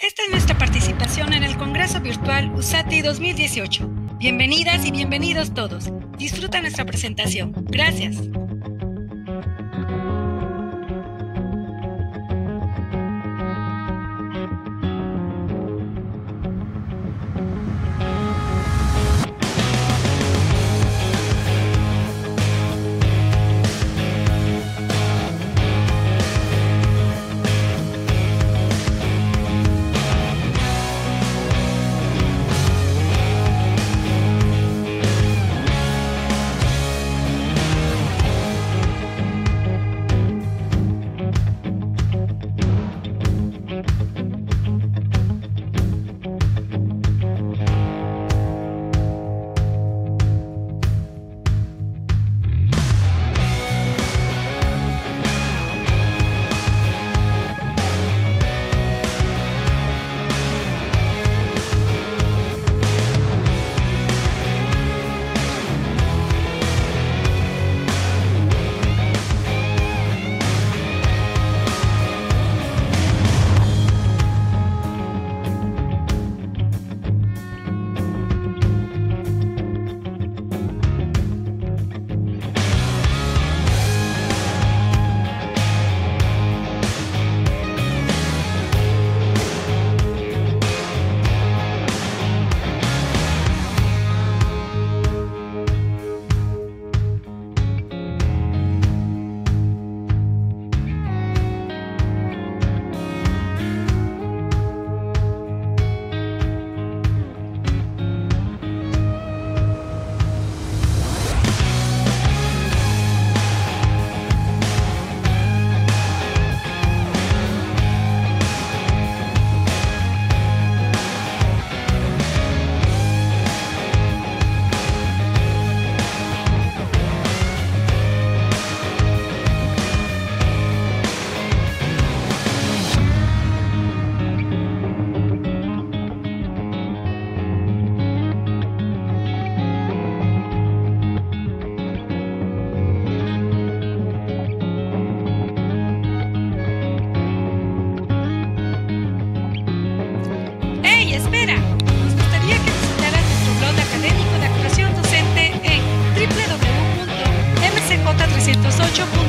Esta es nuestra participación en el Congreso Virtual Usati 2018. Bienvenidas y bienvenidos todos. Disfruta nuestra presentación. Gracias.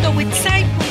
Website.